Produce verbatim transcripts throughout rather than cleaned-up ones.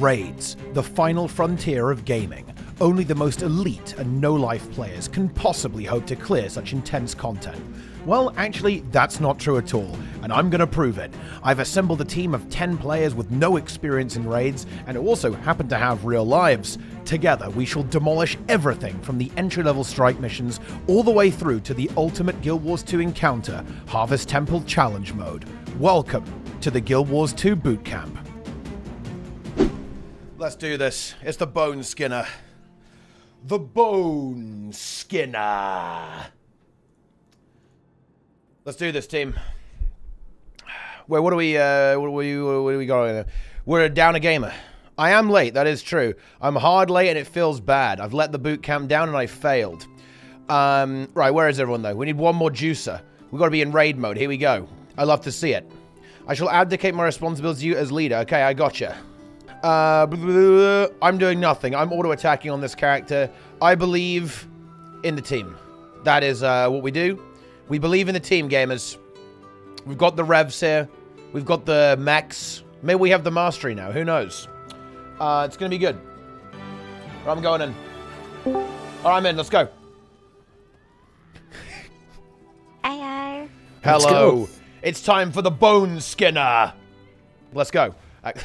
Raids, the final frontier of gaming. Only the most elite and no-life players can possibly hope to clear such intense content. Well, actually, that's not true at all, and I'm gonna prove it. I've assembled a team of ten players with no experience in raids, and who also happen to have real lives. Together, we shall demolish everything from the entry-level strike missions all the way through to the ultimate Guild Wars two encounter, Harvest Temple Challenge Mode. Welcome to the Guild Wars two boot camp. Let's do this. It's the Boneskinner. The Boneskinner. Let's do this, team. Wait, what do we, uh, what do we, what do we got over there? We're down a gamer. I am late, that is true. I'm hard late and it feels bad. I've let the boot camp down and I failed. Um, right, where is everyone though? We need one more juicer. We've got to be in raid mode. Here we go. I love to see it. I shall abdicate my responsibility to you as leader. Okay, I gotcha. Uh, blah, blah, blah, blah. I'm doing nothing. I'm auto-attacking on this character. I believe in the team. That is uh, what we do. We believe in the team, gamers. We've got the revs here. We've got the mechs. Maybe we have the mastery now. Who knows? Uh, it's going to be good. Right, I'm going in. All right, I'm in. Let's go. Hello. Hello. It's time for the Boneskinner. Let's go. Let's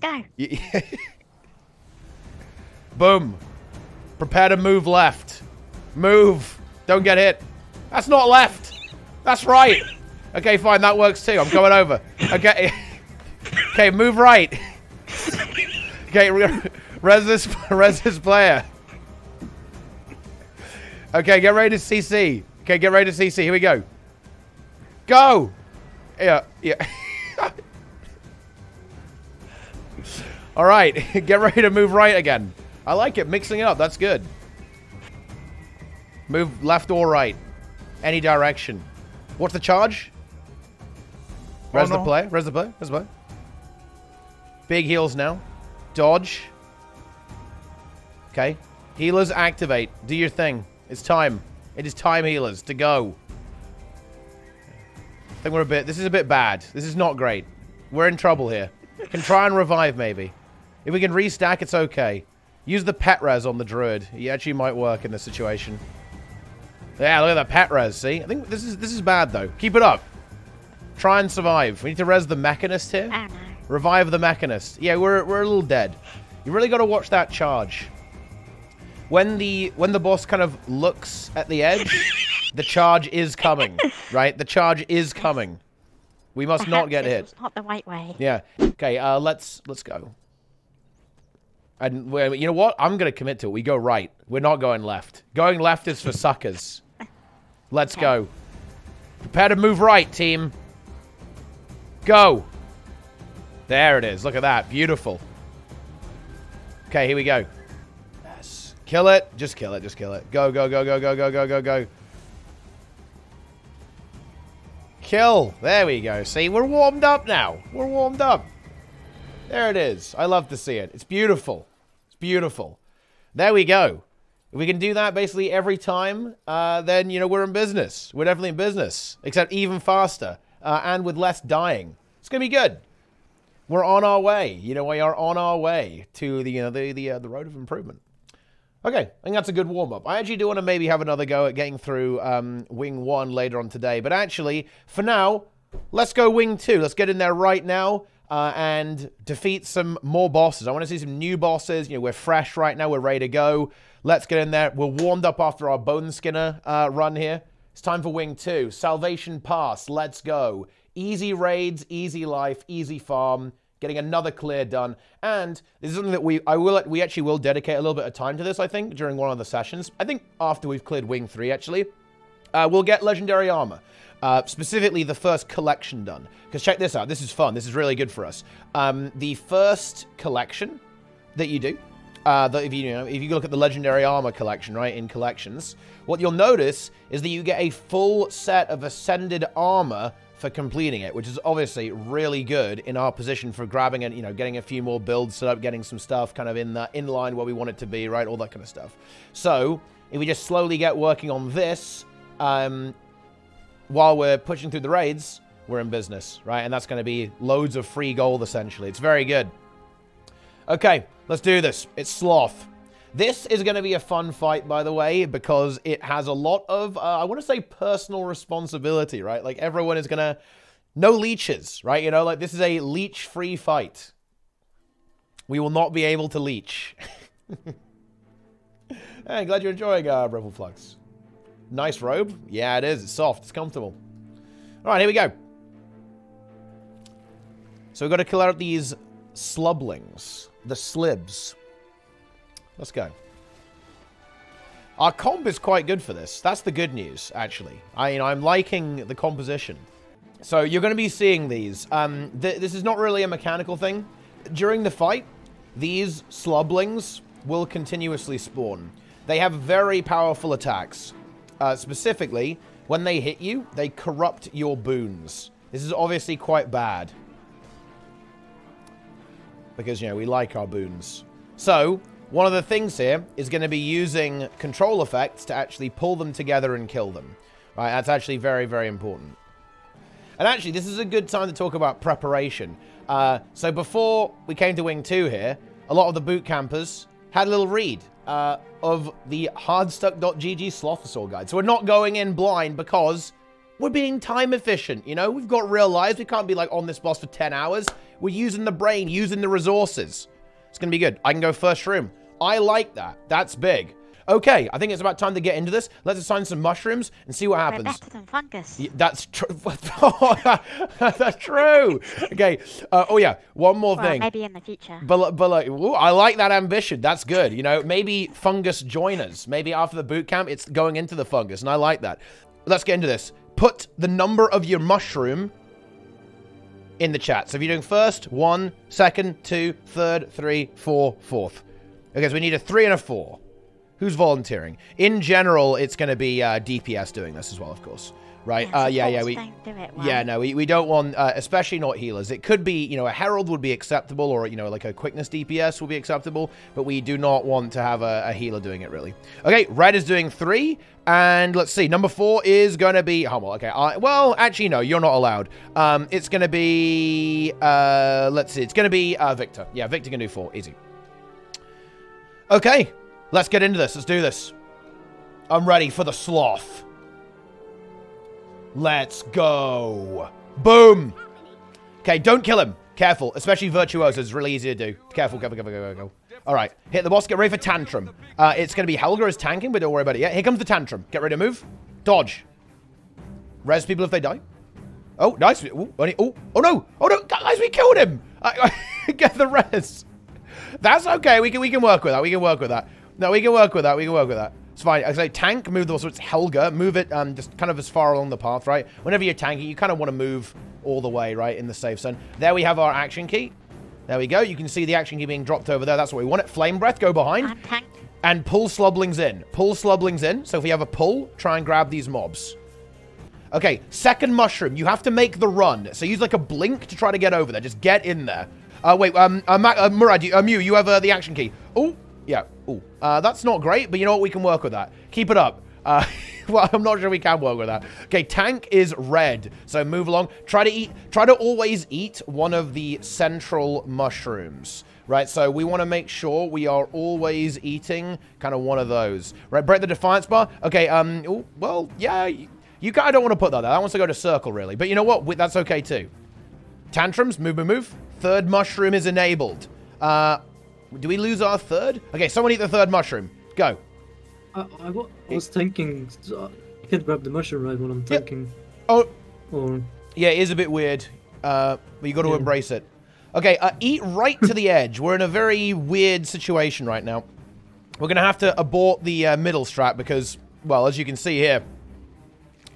go. Boom. Prepare to move left. Move. Don't get hit. That's not left. That's right. Okay, fine. That works too. I'm going over. Okay. Okay, move right. Okay, res this, res this player. Okay, get ready to C C. Okay, get ready to C C. Here we go. Go. Yeah, yeah. All right, get ready to move right again. I like it, mixing it up, that's good. Move left or right, any direction. What's the charge? Res the play, res the play, res the play. Big heals now, dodge. Okay, healers activate, do your thing. It's time, it is time healers to go. I think we're a bit, this is a bit bad. This is not great. We're in trouble here. Can try and revive maybe. If we can restack, it's okay. Use the pet res on the druid. He actually might work in this situation. Yeah, look at that pet res, see? I think this is this is bad though. Keep it up. Try and survive. We need to res the mechanist here. Uh-huh. Revive the mechanist. Yeah, we're we're a little dead. You really gotta watch that charge. When the when the boss kind of looks at the edge, the charge is coming. Right? The charge is coming. We must Perhaps not get hit. It's not the right way. Yeah. Okay. Uh, let's let's go. And we're, you know what? I'm gonna commit to it. We go right. We're not going left. Going left is for suckers. Let's okay. go. Prepare to move right, team. Go. There it is. Look at that. Beautiful. Okay. Here we go. Yes. Kill it. Just kill it. Just kill it. Go. Go. Go. Go. Go. Go. Go. Go. Go. Kill. There we go. See, we're warmed up now. We're warmed up. There it is. I love to see it. It's beautiful. It's beautiful. There we go. If we can do that basically every time, uh, then, you know, we're in business. We're definitely in business, except even faster uh, and with less dying. It's going to be good. We're on our way. You know, we are on our way to the, you know, the, the, uh, the road of improvement. Okay, I think that's a good warm-up. I actually do want to maybe have another go at getting through um, Wing One later on today. But actually, for now, let's go Wing Two. Let's get in there right now uh, and defeat some more bosses. I want to see some new bosses. You know, we're fresh right now. We're ready to go. Let's get in there. We're warmed up after our Boneskinner uh, run here. It's time for Wing Two. Salvation Pass. Let's go. Easy raids, easy life, easy farm. Getting another clear done, and this is something that we I will we actually will dedicate a little bit of time to this. I think during one of the sessions, I think after we've cleared Wing Three, actually, uh, we'll get Legendary Armor, uh, specifically the first collection done. Because check this out, this is fun. This is really good for us. Um, the first collection that you do, uh, that if you, you know, if you look at the Legendary Armor collection, right, in collections, what you'll notice is that you get a full set of ascended armor for completing it, which is obviously really good in our position for grabbing and, you know, getting a few more builds set up, getting some stuff kind of in the in line where we want it to be, right? All that kind of stuff. So if we just slowly get working on this um, while we're pushing through the raids, we're in business, right? And that's going to be loads of free gold, essentially. It's very good. Okay, let's do this. It's Sloth. This is going to be a fun fight, by the way, because it has a lot of, uh, I want to say, personal responsibility, right? Like, everyone is going to... No leeches, right? You know, like, this is a leech-free fight. We will not be able to leech. Hey, glad you're enjoying uh, Rebel Flux. Nice robe. Yeah, it is. It's soft. It's comfortable. All right, here we go. So we've got to clear out these slublings. The slibs. Let's go. Our comp is quite good for this. That's the good news, actually. I, you know, I'm liking the composition. So you're going to be seeing these. Um, th this is not really a mechanical thing. During the fight, these slublings will continuously spawn. They have very powerful attacks. Uh, specifically, when they hit you, they corrupt your boons. This is obviously quite bad. Because, you know, we like our boons. So, one of the things here is going to be using control effects to actually pull them together and kill them. Right, that's actually very, very important. And actually, this is a good time to talk about preparation. Uh, so before we came to Wing Two here, a lot of the boot campers had a little read uh, of the hardstuck dot G G Slothasor guide. So we're not going in blind because we're being time efficient, you know? We've got real lives. We can't be, like, on this boss for ten hours. We're using the brain, using the resources. It's going to be good. I can go first room. I like that. That's big. Okay, I think it's about time to get into this. Let's assign some mushrooms and see what happens. We're better than fungus. Yeah, that's true. That's true. Okay. Uh, oh, yeah. One more well, thing. Maybe in the future. But, but like, ooh, I like that ambition. That's good. You know, maybe fungus joiners. Maybe after the boot camp, it's going into the fungus, and I like that. Let's get into this. Put the number of your mushroom in the chat. So if you're doing first, one, second, two, third, three, four, fourth. Okay, so we need a three and a four. Who's volunteering? In general, it's going to be uh, D P S doing this as well, of course, right? Yeah, uh, yeah, yeah. We don't do it well. Yeah, no, we, we don't want, uh, especially not healers. It could be, you know, a herald would be acceptable, or, you know, like a quickness D P S will be acceptable, but we do not want to have a, a healer doing it, really. Okay, red is doing three, and let's see, number four is going to be Hummel. Okay, I, well, actually, no, you're not allowed. Um, it's going to be, uh, let's see, it's going to be uh, Victor. Yeah, Victor can do four, easy. Okay. Let's get into this. Let's do this. I'm ready for the sloth. Let's go. Boom. Okay, don't kill him. Careful. Especially virtuosos. It's really easy to do. Careful, careful, careful, careful, careful. All right. Hit the boss. Get ready for tantrum. Uh, it's going to be Helga is tanking, but don't worry about it yet. Here comes the tantrum. Get ready to move. Dodge. Res people if they die. Oh, nice. Ooh, oh, oh, no. Oh, no. Guys, we killed him. I, I, get the res. That's okay. We can, we can work with that. We can work with that. No, we can work with that. We can work with that. It's fine. I say tank, move the boss. So it's Helga. Move it um, just kind of as far along the path, right? Whenever you're tanking, you kind of want to move all the way, right, in the safe zone. There we have our action key. There we go. You can see the action key being dropped over there. That's what we want. It. Flame breath, go behind. And pull slublings in. Pull slublings in. So if we have a pull, try and grab these mobs. Okay, second mushroom. You have to make the run. So use like a blink to try to get over there. Just get in there. Uh, wait, um, uh, uh, Murad, you, uh, Mew, you have uh, the action key. Oh. Yeah, ooh, uh, that's not great, but you know what? We can work with that. Keep it up. Uh, well, I'm not sure we can work with that. Okay, tank is red, so move along. Try to eat. Try to always eat one of the central mushrooms, right? So we want to make sure we are always eating kind of one of those, right? Break the defiance bar. Okay, um, ooh, well, yeah, you, you kind of don't want to put that there. That wants to go to circle, really. But you know what? We, that's okay, too. Tantrums, move, move, move. Third mushroom is enabled. Uh... Do we lose our third? Okay, someone eat the third mushroom. Go. I, I was thinking, so I can't grab the mushroom right when I'm thinking. Yep. Oh. Or... Yeah, it is a bit weird, uh, but you got to yeah. embrace it. Okay, uh, eat right to the edge. We're in a very weird situation right now. We're going to have to abort the uh, middle strat because, well, as you can see here,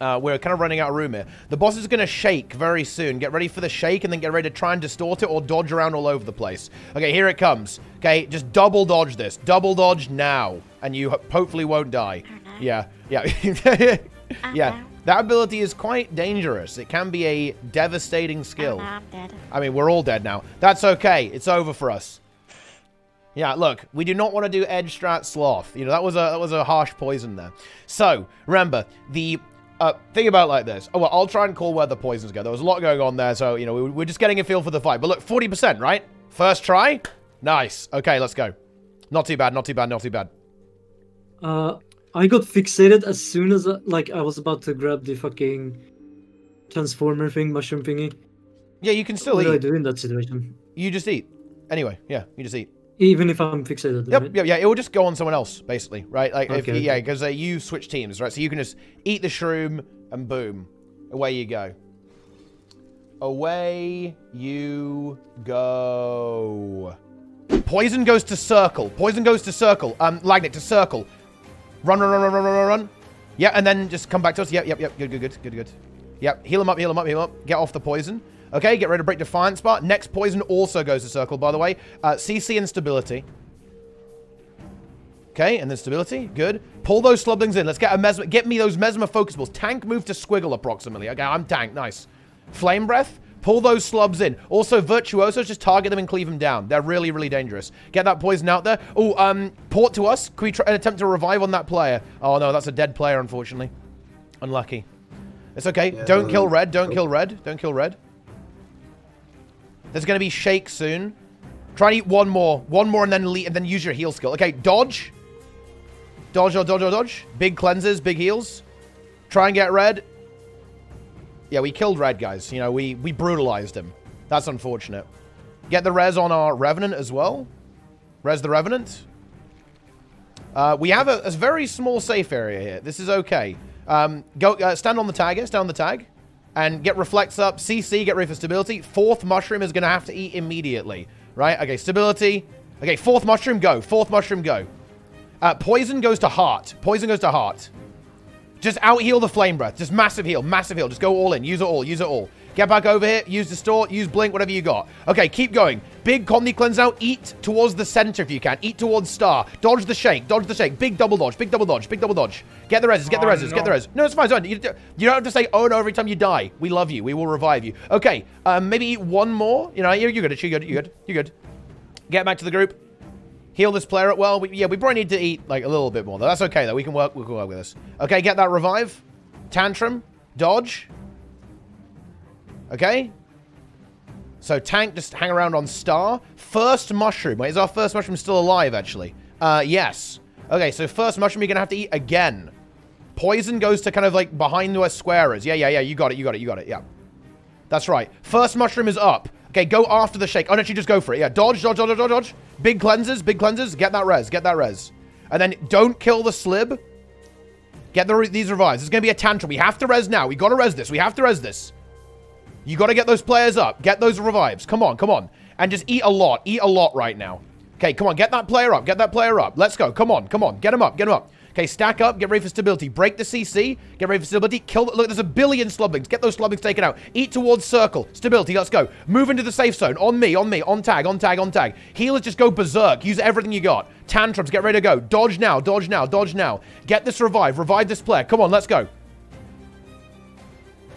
uh, we're kind of running out of room here. The boss is going to shake very soon. Get ready for the shake and then get ready to try and distort it or dodge around all over the place. Okay, here it comes. Okay, just double dodge this. Double dodge now. And you hopefully won't die. Oh, no. Yeah, yeah. Oh, yeah, no. That ability is quite dangerous. It can be a devastating skill. Oh, no, I'm dead. I mean, we're all dead now. That's okay. It's over for us. Yeah, look, we do not want to do edge strat sloth. You know, that was a, that was a harsh poison there. So, remember, the... Uh, think about it like this. Oh, well, I'll try and call where the poisons go. There was a lot going on there, so, you know, we, we're just getting a feel for the fight. But look, forty percent, right? First try? Nice. Okay, let's go. Not too bad, not too bad, not too bad. Uh, I got fixated as soon as, like, I was about to grab the fucking transformer thing, mushroom thingy. Yeah, you can still what eat. What do I do in that situation? You just eat. Anyway, yeah, you just eat. Even if I'm fixated. Yep, right? yeah, yeah, it will just go on someone else, basically, right? Like, okay, if, okay. yeah, because uh, you switch teams, right? So you can just eat the shroom and boom, away you go. Away you go. Poison goes to circle. Poison goes to circle. Um, Lagnic to circle. Run, run, run, run, run, run, run. Yeah, and then just come back to us. Yep, yep, yep. Good, good, good, good, good. Yep, heal him up, heal him up, heal him up. Get off the poison. Okay, get ready to break Defiance Bar. Next poison also goes to circle, by the way. Uh, C C and Stability. Okay, and then Stability. Good. Pull those Slublings in. Let's get a Mesmer. Get me those Mesmer Focus Balls. Tank move to Squiggle approximately. Okay, I'm Tank. Nice. Flame Breath. Pull those slubs in. Also, Virtuosos, just target them and cleave them down. They're really, really dangerous. Get that poison out there. Oh, um, port to us. Can we try and attempt to revive on that player? Oh, no, that's a dead player, unfortunately. Unlucky. It's okay. Yeah, don't kill red. Don't cool. kill red. Don't kill red. There's going to be shake soon. Try and eat one more. One more and then leave, and then use your heal skill. Okay, dodge. Dodge or dodge or dodge. Big cleanses, big heals. Try and get red. Yeah, we killed red, guys. You know, we, we brutalized him. That's unfortunate. Get the res on our Revenant as well. Res the Revenant. Uh, we have a, a very small safe area here. This is okay. Um, go uh, stand on the tag here. Stand on the tag. And get Reflects up. C C, get ready for Stability. Fourth Mushroom is going to have to eat immediately. Right? Okay, Stability. Okay, fourth Mushroom, go. Fourth Mushroom, go. Uh, poison goes to Heart. Poison goes to Heart. Just out-heal the Flame Breath. Just massive heal. Massive heal. Just go all in. Use it all. Use it all. Get back over here. Use Distort. Use Blink. Whatever you got. Okay, keep going. Big Comedy Cleanse out. Eat towards the center if you can. Eat towards Star. Dodge the Shake. Dodge the Shake. Big double dodge. Big double dodge. Big double dodge. Get the reses. Get the reses. Get the reses. No, it's fine. It's fine. You don't have to say, oh, no, every time you die. We love you. We will revive you. Okay, um, maybe eat one more. You know, you're good. You're good. You're good. You're good. Get back to the group. Heal this player up well. We, yeah, we probably need to eat, like, a little bit more, though. That's okay, though. We can work, we can work with this. Okay, get that revive. Tantrum. Dodge. Okay. So, tank, just hang around on star. First mushroom. Wait, is our first mushroom still alive, actually? Uh, yes. Okay, so first mushroom you're going to have to eat again. Poison goes to kind of, like, behind where square is. Yeah, yeah, yeah. You got it, you got it, you got it. Yeah. That's right. First mushroom is up. Okay, go after the shake. Oh, no, you just go for it. Yeah, dodge, dodge, dodge, dodge, dodge. Big cleanses, big cleanses. Get that res, get that res. And then don't kill the slib. Get the, these revives. It's going to be a tantrum. We have to res now. We got to res this. We have to res this. You got to get those players up. Get those revives. Come on, come on. And just eat a lot. Eat a lot right now. Okay, come on. Get that player up. Get that player up. Let's go. Come on, come on. Get him up, get him up. Okay, stack up. Get ready for stability. Break the C C. Get ready for stability. Kill the, look, there's a billion slublings. Get those slublings taken out. Eat towards circle. Stability, let's go. Move into the safe zone. On me, on me. On tag, on tag, on tag. Healers, just go berserk. Use everything you got. Tantrums, get ready to go. Dodge now, dodge now, dodge now. Get this revive. Revive this player. Come on, let's go.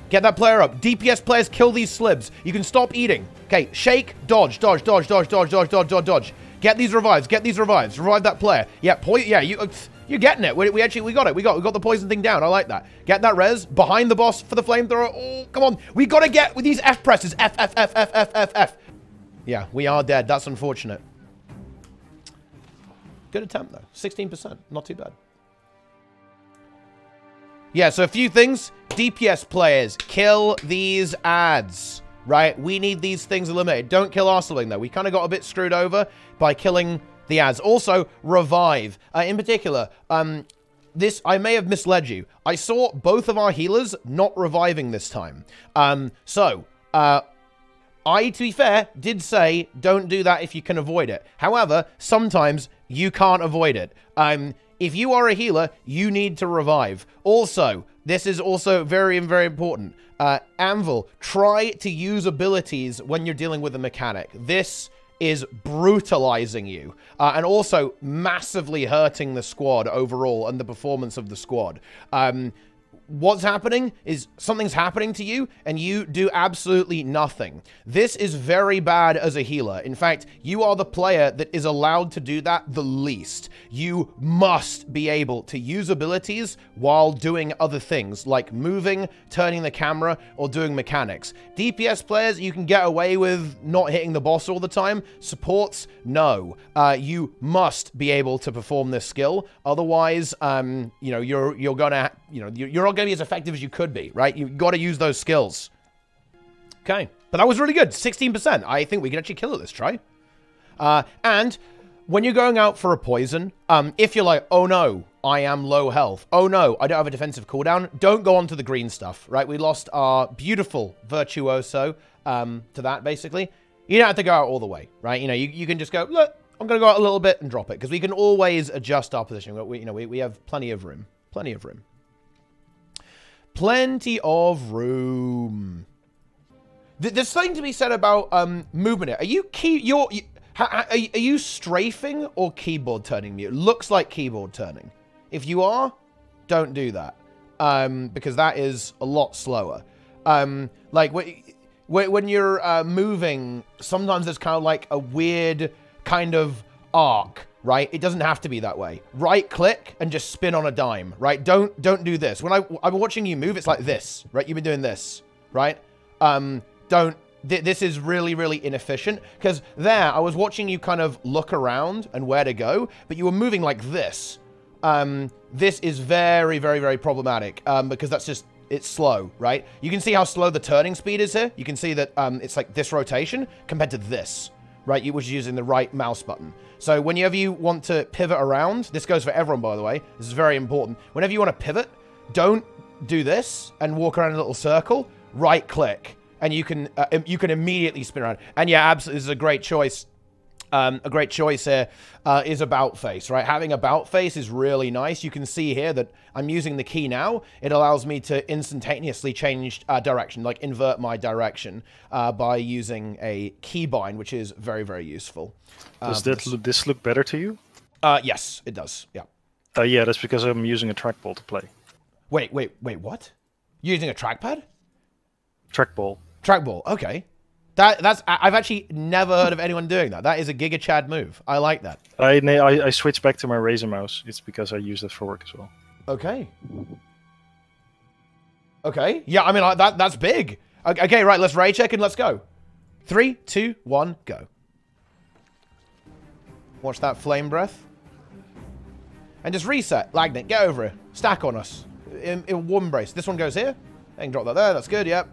Get that player up. D P S players, kill these slibs. You can stop eating. Okay, shake, dodge, dodge, dodge, dodge, dodge, dodge, dodge, dodge, dodge. Get these revives. Get these revives. Revive that player. Yeah, point. Yeah, you... Uh, You're getting it. We, we actually, we got it. We got, we got the poison thing down. I like that. Get that res. Behind the boss for the flamethrower. Oh, come on. We got to get with these F presses. F, F, F, F, F, F, F. Yeah, we are dead. That's unfortunate. Good attempt, though. sixteen percent. Not too bad. Yeah, so a few things. D P S players, kill these ads, right? We need these things eliminated. Don't kill our sibling, though. We kind of got a bit screwed over by killing... the ads. Also, revive. Uh, in particular, um, this, I may have misled you. I saw both of our healers not reviving this time. Um, so, uh, I, to be fair, did say don't do that if you can avoid it. However, sometimes you can't avoid it. Um, if you are a healer, you need to revive. Also, this is also very, very important. Uh, Anvil, try to use abilities when you're dealing with a mechanic. This is brutalizing you uh, and also massively hurting the squad overall and the performance of the squad. Um, what's happening is something's happening to you and you do absolutely nothing. This is very bad as a healer. In fact, you are the player that is allowed to do that the least. You must be able to use abilities while doing other things like moving, turning the camera, or doing mechanics. D P S players, you can get away with not hitting the boss all the time. Supports, no. Uh, you must be able to perform this skill. Otherwise, um, you know, you're you're gonna, you know, you're not gonna be as effective as you could be, right? You've got to use those skills. Okay, but that was really good. sixteen percent. I think we can actually kill it this try. Uh, and when you're going out for a poison, um, if you're like, oh no, I am low health. Oh no, I don't have a defensive cooldown. Don't go on to the green stuff, right? We lost our beautiful virtuoso um, to that, basically. You don't have to go out all the way, right? You know, you, you can just go, look, I'm going to go out a little bit and drop it, because we can always adjust our position. We, you know, we, we have plenty of room. Plenty of room. Plenty of room. Th there's something to be said about um, movement. Are you key? You're, you, ha, are you strafing or keyboard turning? It looks like keyboard turning. If you are, don't do that, um, because that is a lot slower. Um, like when, when you're uh, moving, sometimes there's kind of like a weird kind of arc, right? It doesn't have to be that way. Right click and just spin on a dime, right? Don't don't do this. When I, I'm watching you move, it's like this, right? You've been doing this, right? Um, don't, th this is really, really inefficient, because there, I was watching you kind of look around and where to go, but you were moving like this. Um, this is very, very, very problematic, um, because that's just, it's slow, right? You can see how slow the turning speed is here. You can see that um, it's like this rotation compared to this, right? You was using the right mouse button. So whenever you want to pivot around, this goes for everyone, by the way, this is very important. Whenever you want to pivot, don't do this and walk around in a little circle, right click, and you can uh, you can immediately spin around. And yeah, absolutely, this is a great choice. Um, a great choice here uh, is about face, right? Having about face is really nice. You can see here that I'm using the key now. It allows me to instantaneously change uh, direction, like invert my direction uh, by using a keybind, which is very, very useful. Um, does that look, this look better to you? Uh, yes, it does. Yeah. Uh, yeah, that's because I'm using a trackball to play. Wait, wait, wait, what? You're using a trackpad? Trackball. Trackball, okay. That, that's, I've actually never heard of anyone doing that. That is a Giga Chad move. I like that. I, I, I switched back to my Razer mouse. It's because I use that for work as well. Okay. Okay. Yeah, I mean, I, that that's big. Okay, right, let's ray check and let's go. Three, two, one, go. Watch that flame breath. And just reset. Lagnant, get over it. Stack on us. In, in one brace. This one goes here. I can drop that there. That's good, yep.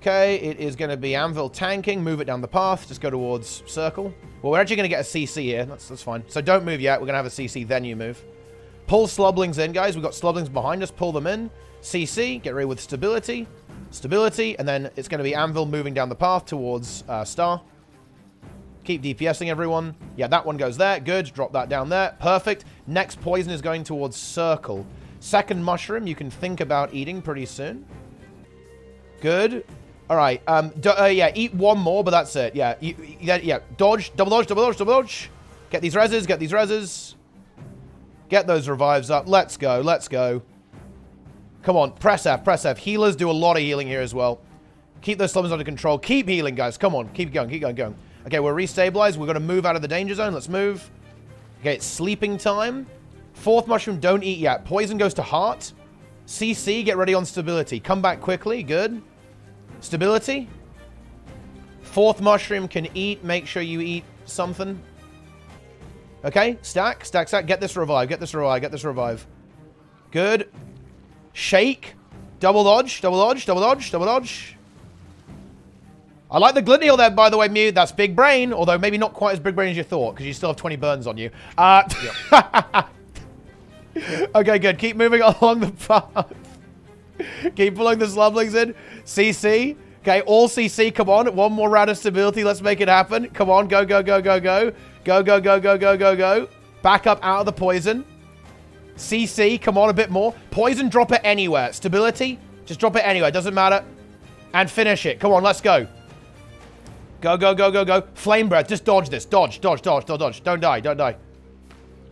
Okay, it is going to be Anvil tanking. Move it down the path. Just go towards circle. Well, we're actually going to get a C C here. That's, that's fine. So don't move yet. We're going to have a C C, then you move. Pull Sloblings in, guys. We've got Sloblings behind us. Pull them in. C C. Get ready with stability. Stability. And then it's going to be Anvil moving down the path towards uh, Star. Keep DPSing everyone. Yeah, that one goes there. Good. Drop that down there. Perfect. Next poison is going towards circle. Second mushroom you can think about eating pretty soon. Good. All right, um, do, uh, yeah, eat one more, but that's it. Yeah, you, you, yeah, yeah, dodge, double dodge, double dodge, double dodge. Get these reses, get these reses. Get those revives up. Let's go, let's go. Come on, press F, press F. Healers do a lot of healing here as well. Keep those slums under control. Keep healing, guys. Come on, keep going, keep going, going. Okay, we're restabilized. We're going to move out of the danger zone. Let's move. Okay, it's sleeping time. Fourth mushroom, don't eat yet. Poison goes to heart. C C, get ready on stability. Come back quickly, good. Stability. Fourth mushroom can eat. Make sure you eat something. Okay. Stack. Stack. Stack. Get this revive. Get this revive. Get this revive. Good. Shake. Double dodge. Double dodge. Double dodge. Double dodge. I like the Glintneel there, by the way, Mew. That's big brain. Although maybe not quite as big brain as you thought, because you still have twenty burns on you. Uh, yep. Okay, good. Keep moving along the path. Keep pulling the Slumlings in. C C. Okay, all C C. Come on. One more round of stability. Let's make it happen. Come on. Go, go, go, go, go. Go, go, go, go, go, go, go. Back up out of the poison. C C. Come on, a bit more. Poison, drop it anywhere. Stability. Just drop it anywhere. Doesn't matter. And finish it. Come on, let's go. Go, go, go, go, go. Flame breath. Just dodge this. Dodge, dodge, dodge, dodge, dodge. Don't die. Don't die.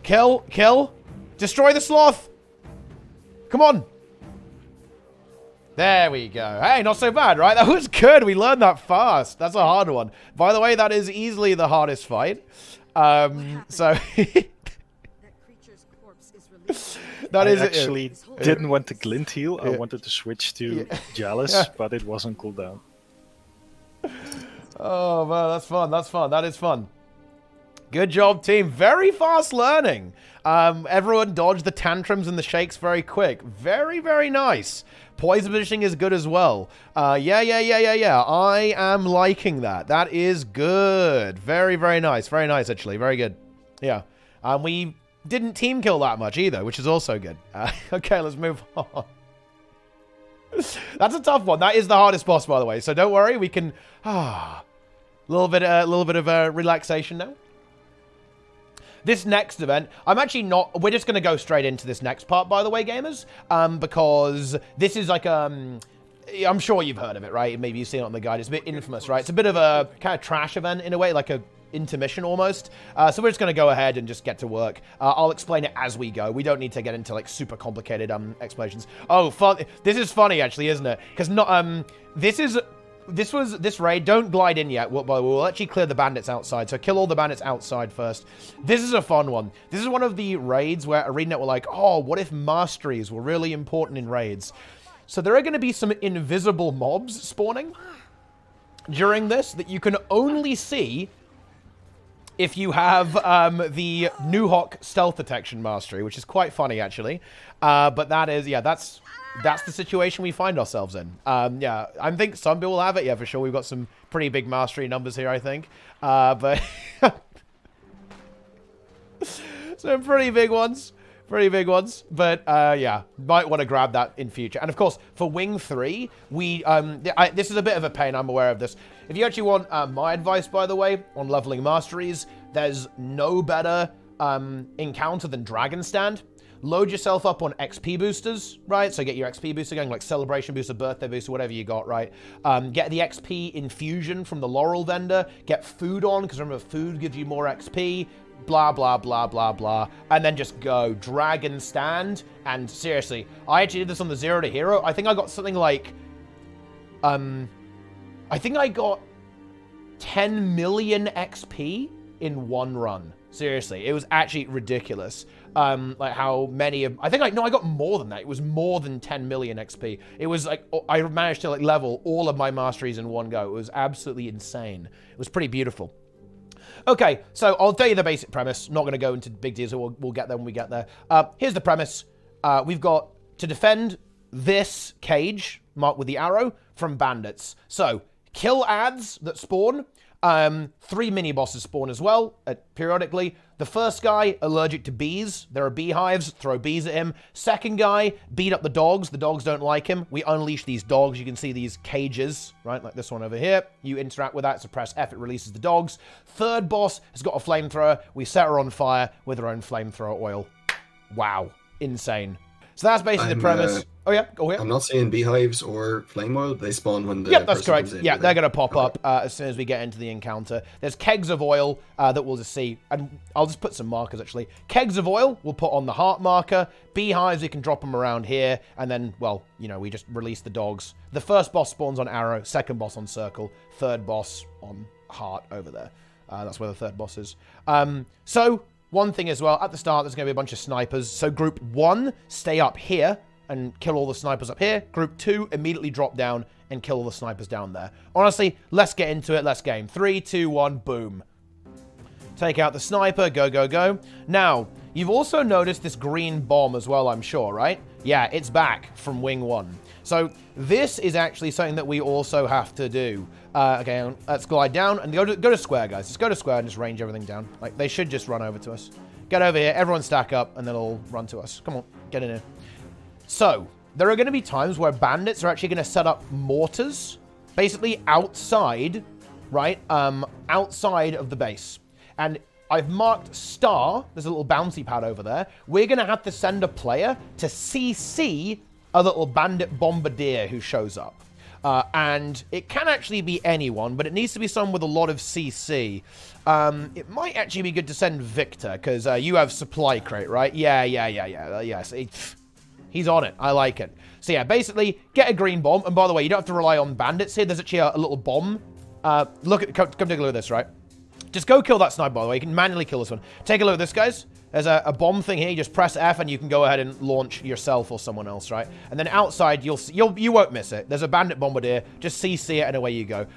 Kill. Kill. Destroy the sloth. Come on. There we go. Hey, not so bad, right? That was good. We learned that fast. That's a hard one. By the way, that is easily the hardest fight. Um, so... That I is actually it. Didn't want to glint heal. Yeah. I wanted to switch to yeah. Jealous, yeah. But it was on cooldown. Oh man, that's fun. That's fun. That is fun. Good job, team. Very fast learning. Um, everyone dodged the tantrums and the shakes very quick. Very, very nice. Poison positioning is good as well. Uh, yeah, yeah, yeah, yeah, yeah. I am liking that. That is good. Very, very nice. Very nice, actually. Very good. Yeah. And um, we... didn't team kill that much either, which is also good. Uh, okay, let's move on. That's a tough one. That is the hardest boss, by the way. So don't worry, we can ah little bit a uh, little bit of uh, relaxation now. This next event, I'm actually not. We're just going to go straight into this next part, by the way, gamers, um, because this is like um. I'm sure you've heard of it, right? Maybe you've seen it on the guide. It's a bit infamous, right? It's a bit of a kind of trash event in a way, like a. Intermission almost. Uh, so we're just going to go ahead and just get to work. Uh, I'll explain it as we go. We don't need to get into like super complicated um explanations. Oh, fun. This is funny actually, isn't it? Because not um this is this was this raid. Don't glide in yet. We'll, we'll actually clear the bandits outside. So kill all the bandits outside first. This is a fun one. This is one of the raids where ArenaNet were like, oh, what if masteries were really important in raids? So there are going to be some invisible mobs spawning during this that you can only see if you have um, the New Hawk Stealth Detection Mastery, which is quite funny, actually. Uh, but that is, yeah, that's that's the situation we find ourselves in. Um, yeah, I think some people have it. Yeah, for sure. We've got some pretty big mastery numbers here, I think. Uh, but some pretty big ones. Pretty big ones, but uh, yeah, might want to grab that in future. And of course, for Wing Three, we um, I, this is a bit of a pain. I'm aware of this. If you actually want uh, my advice, by the way, on leveling masteries, there's no better um, encounter than Dragon Stand. Load yourself up on X P boosters, right? So get your X P booster going, like Celebration booster, Birthday booster, whatever you got, right? Um, get the X P infusion from the Laurel vendor. Get food on, because remember, food gives you more X P. Blah, blah, blah, blah, blah. And then just go Dragon Stand. And seriously, I actually did this on the Zero to Hero. I think I got something like... Um... I think I got ten million X P in one run. Seriously, it was actually ridiculous. Um, like how many of... I think like, no, I got more than that. It was more than ten million X P. It was like, I managed to like level all of my masteries in one go. It was absolutely insane. It was pretty beautiful. Okay, so I'll tell you the basic premise. Not going to go into big details. We'll, we'll get there when we get there. Uh, here's the premise. Uh, we've got to defend this cage, marked with the arrow, from bandits. So, kill ads that spawn. Um, three mini-bosses spawn as well, uh, periodically. The first guy, allergic to bees. There are beehives. Throw bees at him. Second guy, beat up the dogs. The dogs don't like him. We unleash these dogs. You can see these cages, right? Like this one over here. You interact with that. So press F. It releases the dogs. Third boss has got a flamethrower. We set her on fire with her own flamethrower oil. Wow. Insane. So that's basically I'm, the premise. Uh, oh, yeah. Oh, yeah. I'm not seeing beehives or flame oil. They spawn when the Yeah, that's correct. Yeah, everything. They're going to pop okay. up uh, as soon as we get into the encounter. There's kegs of oil uh, that we'll just see. And I'll just put some markers, actually. Kegs of oil we'll put on the heart marker. Beehives, we can drop them around here. And then, well, you know, we just release the dogs. The first boss spawns on arrow. Second boss on circle. Third boss on heart over there. Uh, that's where the third boss is. Um, so... One thing as well, at the start, there's going to be a bunch of snipers. So group one, stay up here and kill all the snipers up here. Group two, immediately drop down and kill all the snipers down there. Honestly, let's get into it. Let's game. Three, two, one, boom. Take out the sniper. Go, go, go. Now, you've also noticed this green bomb as well, I'm sure, right? Yeah, it's back from Wing One. So this is actually something that we also have to do. Uh, okay, let's glide down and go to, go to square, guys. Just go to square and just range everything down. Like, they should just run over to us. Get over here. Everyone stack up, and they'll all run to us. Come on, get in here. So, there are going to be times where bandits are actually going to set up mortars, basically outside, right, um, outside of the base. And I've marked star. There's a little bouncy pad over there. We're going to have to send a player to C C a little bandit bombardier who shows up. Uh, and it can actually be anyone, but it needs to be someone with a lot of C C. Um, it might actually be good to send Victor, because uh, you have supply crate, right? Yeah, yeah, yeah, yeah, yes. He, He's on it. I like it. So yeah, basically, get a green bomb. And by the way, you don't have to rely on bandits here. There's actually a, a little bomb. Uh, look at, come, come take a look at this, right? Just go kill that sniper, by the way. You can manually kill this one. Take a look at this, guys. There's a, a bomb thing here. You just press F and you can go ahead and launch yourself or someone else, right? And then outside, you'll, you'll, you won't miss it. There's a bandit bombardier. Just C C it and away you go.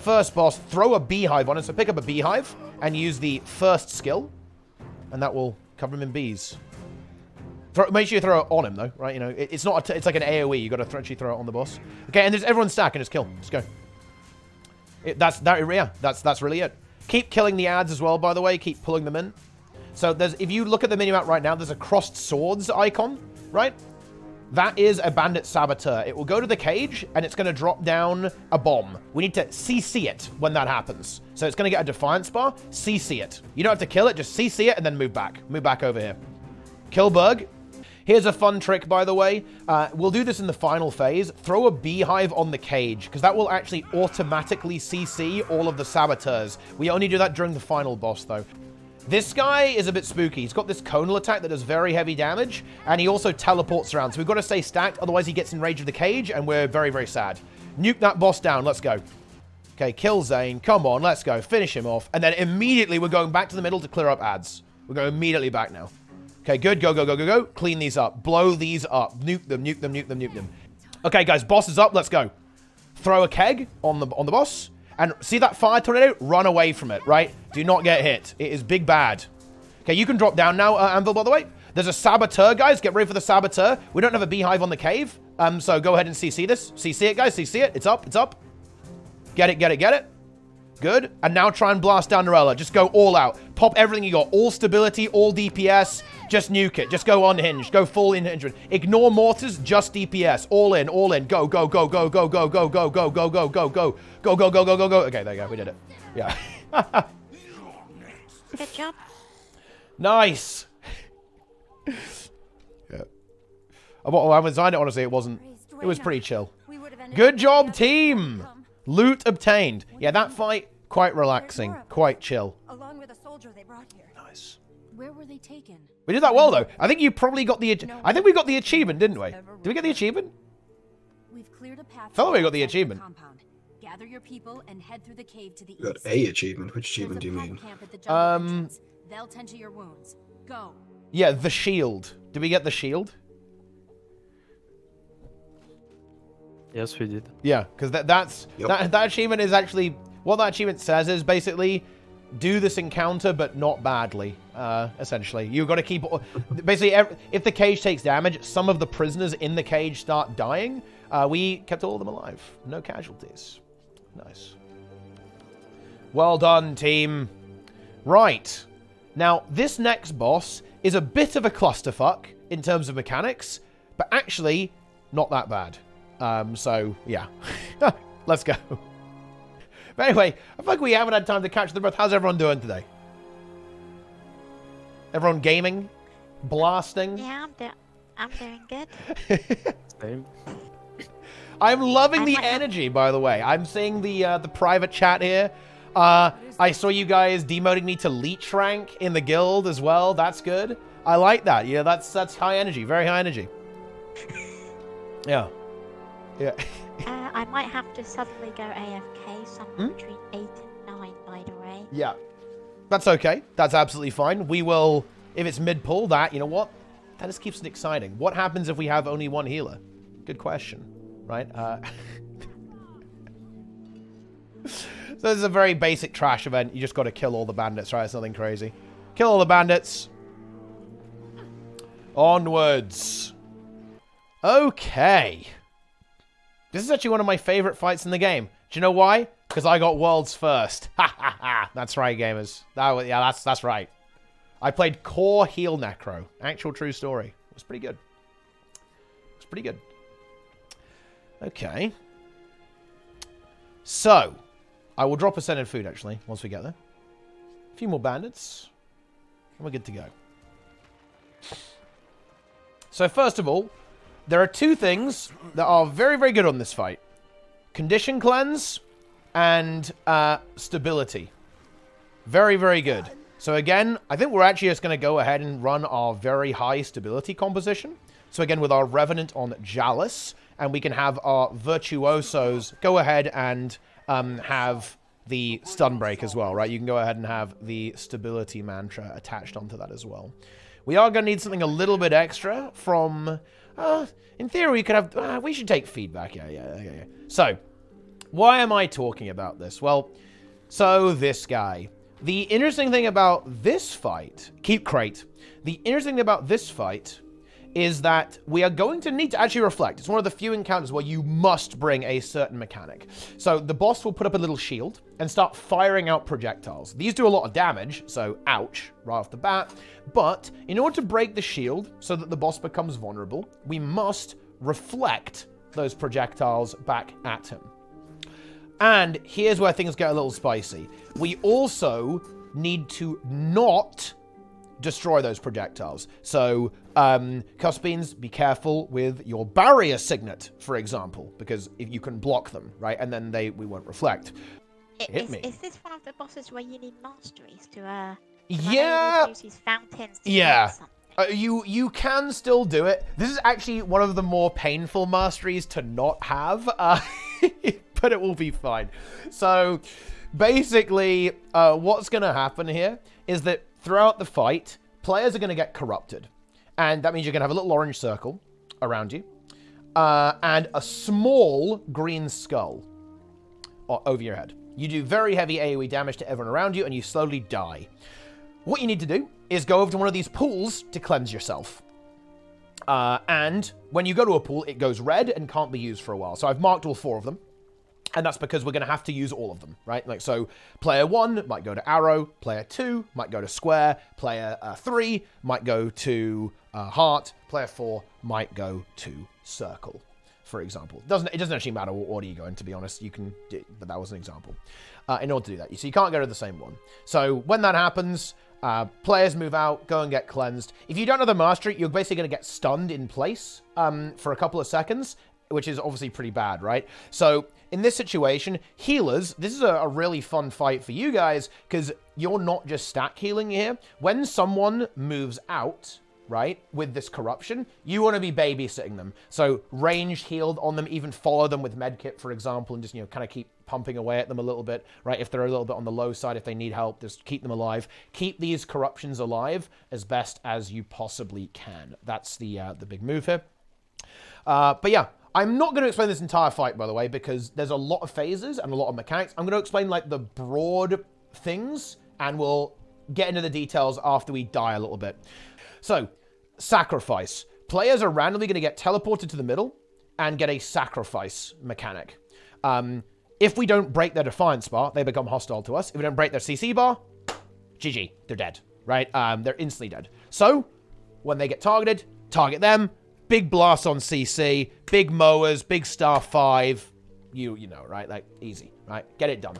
First boss, throw a beehive on it. So pick up a beehive and use the first skill. And that will cover him in bees. Throw, make sure you throw it on him, though, right? You know, it, it's not a t it's like an A O E. You've got to actually throw it on the boss. Okay, and there's everyone stack and just kill. Let's go. It, that's, that, yeah, that's, that's really it. Keep killing the ads as well, by the way. Keep pulling them in. So there's, if you look at the minimap right now, there's a crossed swords icon, right? That is a bandit saboteur. It will go to the cage, and it's going to drop down a bomb. We need to C C it when that happens. So it's going to get a defiance bar. C C it. You don't have to kill it. Just C C it, and then move back. Move back over here. Killberg. Here's a fun trick, by the way. Uh, we'll do this in the final phase. Throw a beehive on the cage, because that will actually automatically C C all of the saboteurs. We only do that during the final boss, though. This guy is a bit spooky. He's got this conal attack that does very heavy damage, and he also teleports around. So we've got to stay stacked, otherwise he gets in Rage of the Cage, and we're very, very sad. Nuke that boss down. Let's go. Okay, kill Zane. Come on, let's go. Finish him off. And then immediately we're going back to the middle to clear up ads. We're going immediately back now. Okay, good. Go, go, go, go, go. Clean these up. Blow these up. Nuke them, nuke them, nuke them, nuke them. Okay, guys, boss is up. Let's go. Throw a keg on the, on the boss. And see that fire tornado? Run away from it, right? Do not get hit. It is big bad. Okay, you can drop down now, uh, Anvil, by the way. There's a saboteur, guys. Get ready for the saboteur. We don't have a beehive on the cave. Um, so go ahead and C C this. C C it, guys. C C it. It's up. It's up. Get it, get it, get it. Good. And now try and blast down Norella. Just go all out. Pop everything you got. All stability, all D P S. Just nuke it. Just go unhinged. Go full unhinged. Ignore mortars. Just D P S. All in. All in. Go, go, go, go, go, go, go, go, go, go, go, go, go, go, go, go, go, go, go. Okay, there you go. We did it. Yeah. Good job. Nice. Yeah. I designed it, honestly. It wasn't. It was pretty chill. Good job, team. Loot obtained. Yeah, that fight, quite relaxing. Quite chill. Along with a soldier they brought here. Nice. Where were they taken? We did that well, though. I think you probably got the... No, I think we got the achievement, didn't we? Did we get the achievement? We've cleared a path. I thought we got the achievement. Gather your people and head through the cave to the east. You got a achievement. Which achievement do you mean? Um... They'll tend to your wounds. Go. Yeah, the shield. Did we get the shield? Yes, we did. Yeah, because that, that's... Yep. That, that achievement is actually... What that achievement says is basically... Do this encounter, but not badly, uh, essentially. You've got to keep... Basically, every, if the cage takes damage, some of the prisoners in the cage start dying. Uh, we kept all of them alive. No casualties. Nice. Well done, team. Right. Now, this next boss is a bit of a clusterfuck in terms of mechanics, but actually not that bad. Um, so, yeah. Let's go. But anyway, I think we haven't had time to catch the breath. How's everyone doing today? Everyone gaming? Blasting? Yeah, I'm, do I'm doing good. Same. I'm loving the energy, by the way. I'm seeing the uh, the private chat here. Uh, I saw you guys demoting me to leech rank in the guild as well. That's good. I like that. Yeah, that's that's high energy. Very high energy. Yeah. Yeah. uh, I might have to suddenly go A F K somewhere hmm? between eight and nine, by the way. Yeah. That's okay. That's absolutely fine. We will, if it's mid-pull, that, you know what? That just keeps it exciting. What happens if we have only one healer? Good question, right? Uh, so this is a very basic trash event. You just got to kill all the bandits, right? It's nothing crazy. Kill all the bandits. Onwards. Okay. This is actually one of my favorite fights in the game. Do you know why? Because I got worlds first. Ha ha ha. That's right, gamers. That was, yeah, that's that's right. I played core heal necro. Actual true story. It was pretty good. It was pretty good. Okay. So, I will drop a scented food, actually, once we get there. A few more bandits. And we're good to go. So, first of all, there are two things that are very, very good on this fight. Condition cleanse and uh, stability. Very, very good. So again, I think we're actually just going to go ahead and run our very high stability composition. So again, with our Revenant on Jalus, and we can have our Virtuosos go ahead and um, have the Stun Break as well, right? You can go ahead and have the Stability Mantra attached onto that as well. We are going to need something a little bit extra from... Uh, in theory, you could have... Uh, we should take feedback. Yeah, yeah, yeah, yeah. So, why am I talking about this? Well, so this guy. The interesting thing about this fight... Keep crate. The interesting thing about this fight... is that we are going to need to actually reflect. It's one of the few encounters where you must bring a certain mechanic. So the boss will put up a little shield and start firing out projectiles. These do a lot of damage, so ouch, right off the bat. But in order to break the shield so that the boss becomes vulnerable, we must reflect those projectiles back at him. And here's where things get a little spicy. We also need to not destroy those projectiles. So, um, Cuspines, be careful with your barrier signet, for example, because if you can block them, right? And then they we won't reflect. It, Hit is, me. Is this one of the bosses where you need masteries to, uh... Yeah! Use these fountains to yeah. Uh, you, you can still do it. This is actually one of the more painful masteries to not have, uh, but it will be fine. So, basically, uh, what's gonna happen here is that throughout the fight, players are going to get corrupted. And that means you're going to have a little orange circle around you. Uh, and a small green skull over your head. You do very heavy AoE damage to everyone around you, and you slowly die. What you need to do is go over to one of these pools to cleanse yourself. Uh, and when you go to a pool, it goes red and can't be used for a while. So I've marked all four of them. And that's because we're going to have to use all of them, right? Like, so player one might go to arrow, player two might go to square, player uh, three might go to uh, heart, player four might go to circle, for example. Doesn't it doesn't actually matter what order you go in, to be honest. You can, but that was an example. Uh, in order to do that, so you can't go to the same one. So when that happens, uh, players move out, go and get cleansed. If you don't know the mastery, you're basically going to get stunned in place um, for a couple of seconds, which is obviously pretty bad, right? So in this situation, healers, this is a, a really fun fight for you guys because you're not just stack healing here. When someone moves out, right, with this corruption, you want to be babysitting them. So ranged healed on them, even follow them with medkit, for example, and just, you know, kind of keep pumping away at them a little bit, right? If they're a little bit on the low side, if they need help, just keep them alive. Keep these corruptions alive as best as you possibly can. That's the, uh, the big move here. Uh, but yeah. I'm not going to explain this entire fight, by the way, because there's a lot of phases and a lot of mechanics. I'm going to explain, like, the broad things, and we'll get into the details after we die a little bit. So, sacrifice. Players are randomly going to get teleported to the middle and get a sacrifice mechanic. Um, if we don't break their defiance bar, they become hostile to us. If we don't break their C C bar, G G, they're dead, right? Um, they're instantly dead. So, when they get targeted, target them. Big blast on C C, big mowers, big star five, you you know, right? Like, easy, right? Get it done.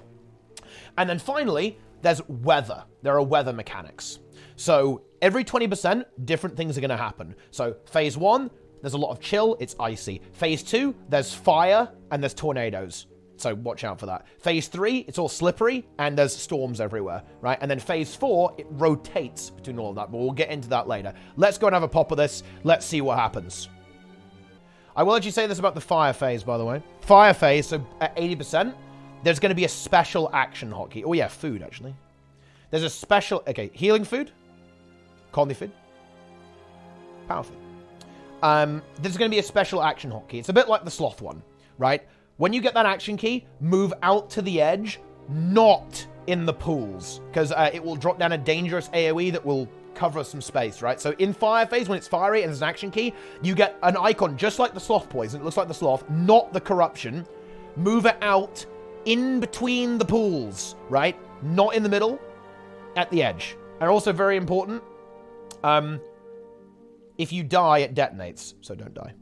And then finally, there's weather. There are weather mechanics. So every twenty percent, different things are going to happen. So phase one, there's a lot of chill, it's icy. Phase two, there's fire and there's tornadoes. So watch out for that. Phase three, it's all slippery and there's storms everywhere, right? And then phase four, it rotates between all of that, but we'll get into that later. Let's go and have a pop of this. Let's see what happens. I will actually say this about the fire phase, by the way. Fire phase, so at eighty percent, there's going to be a special action hotkey. Oh yeah, food, actually. There's a special, okay, healing food, condi food, power food. Um, there's going to be a special action hotkey. It's a bit like the sloth one, right? When you get that action key, move out to the edge, not in the pools, because uh, it will drop down a dangerous AoE that will cover some space, right? So in fire phase, when it's fiery and there's an action key, you get an icon just like the sloth poison. It looks like the sloth, not the corruption. Move it out in between the pools, right? Not in the middle, at the edge. And also very important, um, if you die, it detonates, so don't die.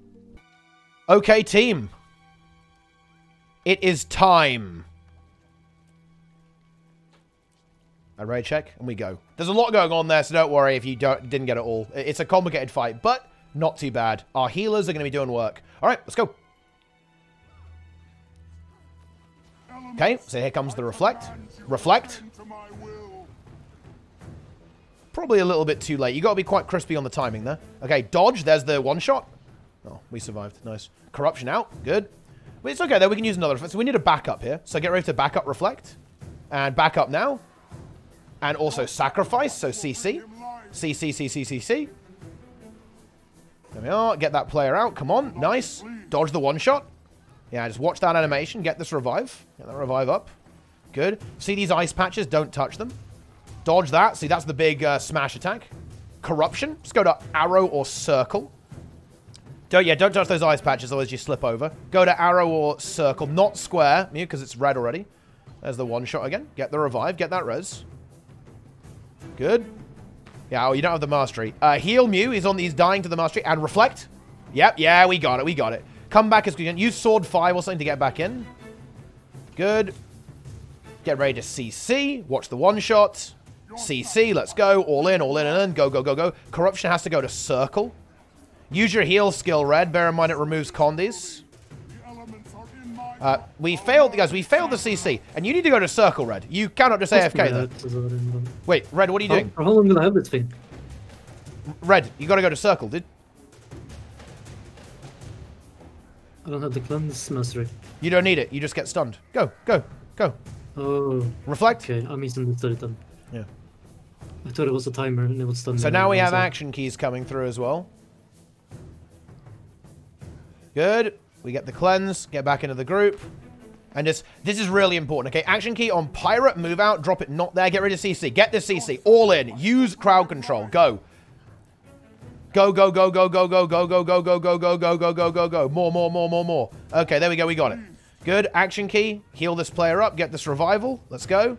Okay, team. It is time. I raid check, and we go. There's a lot going on there, so don't worry if you don't, didn't get it all. It's a complicated fight, but not too bad. Our healers are going to be doing work. All right, let's go. Okay, so here comes the reflect. Reflect. Probably a little bit too late. You've got to be quite crispy on the timing there. Okay, dodge. There's the one shot. We survived. Nice. Corruption out. Good. But it's okay, though. We can use another effect. So we need a backup here. So get ready to backup Reflect. And backup now. And also Sacrifice. So C C. C C, C C, C C. There we are. Get that player out. Come on. Nice. Dodge the one-shot. Yeah, just watch that animation. Get this revive. Get that revive up. Good. See these ice patches? Don't touch them. Dodge that. See, that's the big uh, smash attack. Corruption. Just go to arrow or circle. Don't, yeah, don't touch those ice patches, otherwise you slip over. Go to arrow or circle. Not square, because it's red already. There's the one shot again. Get the revive. Get that res. Good. Yeah, oh, you don't have the mastery. Uh, heal Mew. He's on. He's dying to the mastery. And reflect. Yep. Yeah, we got it. We got it. Come back as good. Use sword five or something to get back in. Good. Get ready to C C. Watch the one shot. C C. Let's go. All in. All in. And in. Go, go, go, go. Corruption has to go to circle. Use your heal skill, Red. Bear in mind it removes Condis. Uh, we failed, guys. We failed the C C. And you need to go to circle, Red. You cannot just A F K though. Wait, Red, what are you doing? How long do I have this thing? Red, you got to go to circle, dude. I don't have the cleanse mastery. You don't need it. You just get stunned. Go, go, go. Oh. Reflect. Okay, I misunderstood it then. Yeah. I thought it was a timer and it would stun me. So now we have action keys coming through as well. Good. We get the cleanse, get back into the group. And just, this is really important, okay? Action key on pirate, move out, drop it not there, get rid of C C. Get this C C, all in, use crowd control, go. Go, go, go, go, go, go, go, go, go, go, go, go, go, go, go, go, go. More, more, more, more, more. Okay, there we go, we got it. Good, action key, heal this player up, get this revival, let's go.